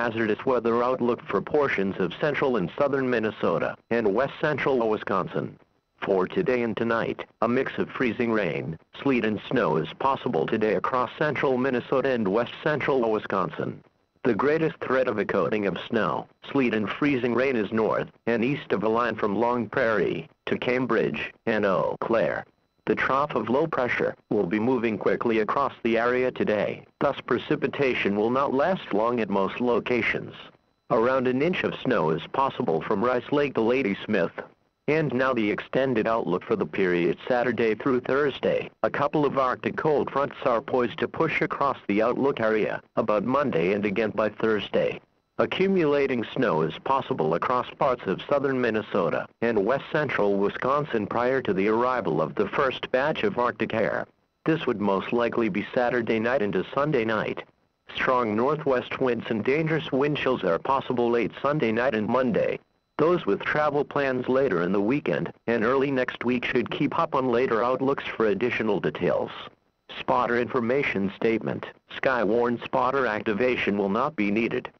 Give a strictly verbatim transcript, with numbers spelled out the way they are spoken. hazardous weather outlook for portions of central and southern Minnesota and west central Wisconsin. For today and tonight, a mix of freezing rain, sleet and snow is possible today across central Minnesota and west central Wisconsin. The greatest threat of a coating of snow, sleet and freezing rain is north and east of the line from Long Prairie to Cambridge and Eau Claire. The trough of low pressure will be moving quickly across the area today, thus precipitation will not last long at most locations. Around an inch of snow is possible from Rice Lake to Ladysmith. And now the extended outlook for the period Saturday through Thursday. A couple of Arctic cold fronts are poised to push across the outlook area about Monday and again by Thursday. Accumulating snow is possible across parts of southern Minnesota and west central Wisconsin prior to the arrival of the first batch of Arctic air. This would most likely be Saturday night into Sunday night. Strong northwest winds and dangerous wind chills are possible late Sunday night and Monday. Those with travel plans later in the weekend and early next week should keep up on later outlooks for additional details. Spotter information statement. SkyWarn spotter activation will not be needed.